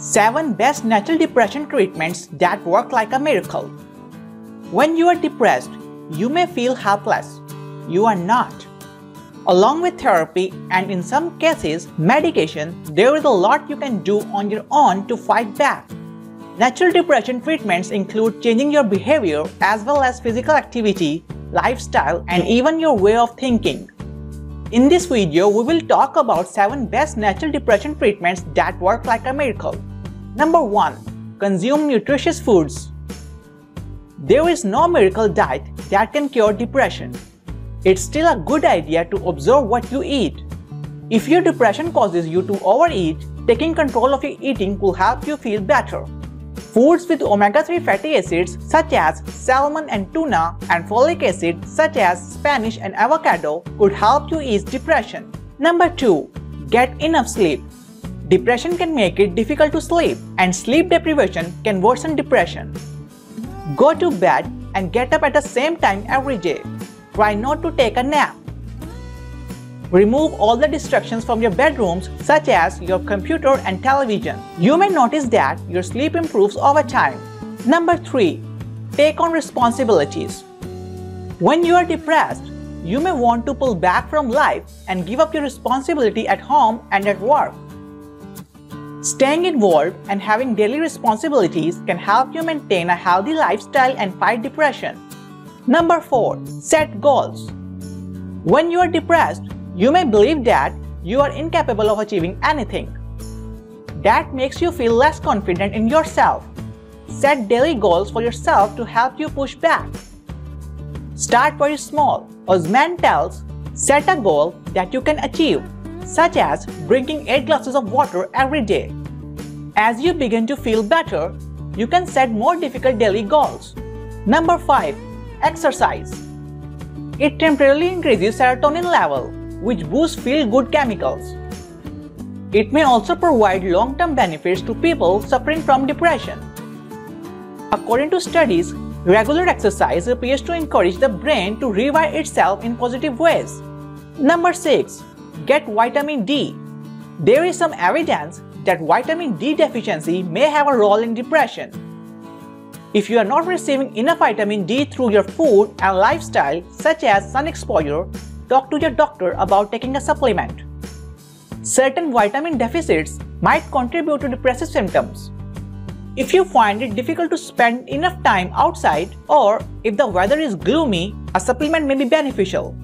7 Best Natural Depression Treatments That Work Like a Miracle. When you are depressed, you may feel helpless. You are not. Along with therapy and in some cases medication, there is a lot you can do on your own to fight back. Natural depression treatments include changing your behavior as well as physical activity, lifestyle, and even your way of thinking. In this video, we will talk about 7 best natural depression treatments that work like a miracle. Number 1. Consume nutritious foods. There is no miracle diet that can cure depression. It's still a good idea to observe what you eat. If your depression causes you to overeat, taking control of your eating will help you feel better. Foods with omega-3 fatty acids such as salmon and tuna and folic acid such as spinach and avocado could help you ease depression. Number 2. Get enough sleep. Depression can make it difficult to sleep, and sleep deprivation can worsen depression. Go to bed and get up at the same time every day. Try not to take a nap. Remove all the distractions from your bedrooms such as your computer and television. You may notice that your sleep improves over time. Number 3. Take on responsibilities. When you are depressed, you may want to pull back from life and give up your responsibility at home and at work. Staying involved and having daily responsibilities can help you maintain a healthy lifestyle and fight depression. Number 4. Set goals. When you are depressed, you may believe that you are incapable of achieving anything. That makes you feel less confident in yourself. Set daily goals for yourself to help you push back. Start very small. Osman tells, set a goal that you can achieve, such as drinking 8 glasses of water every day. As you begin to feel better, you can set more difficult daily goals. Number 5. Exercise. It temporarily increases serotonin level, which boosts feel-good chemicals. It may also provide long-term benefits to people suffering from depression. According to studies, regular exercise appears to encourage the brain to rewire itself in positive ways. Number 6. Get vitamin D. There is some evidence that vitamin D deficiency may have a role in depression. If you are not receiving enough vitamin D through your food and lifestyle, such as sun exposure, talk to your doctor about taking a supplement. Certain vitamin deficits might contribute to depressive symptoms. If you find it difficult to spend enough time outside, or if the weather is gloomy, a supplement may be beneficial.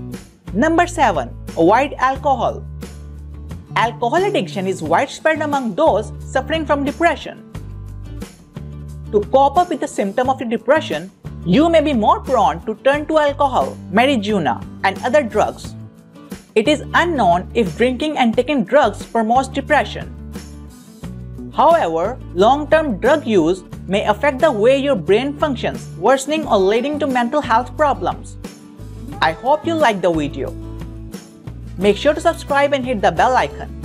Number 7. Avoid alcohol. Alcohol addiction is widespread among those suffering from depression. To cope up with the symptom of your depression, you may be more prone to turn to alcohol, marijuana, and other drugs. It is unknown if drinking and taking drugs promotes depression. However, long-term drug use may affect the way your brain functions, worsening or leading to mental health problems. I hope you liked the video. Make sure to subscribe and hit the bell icon.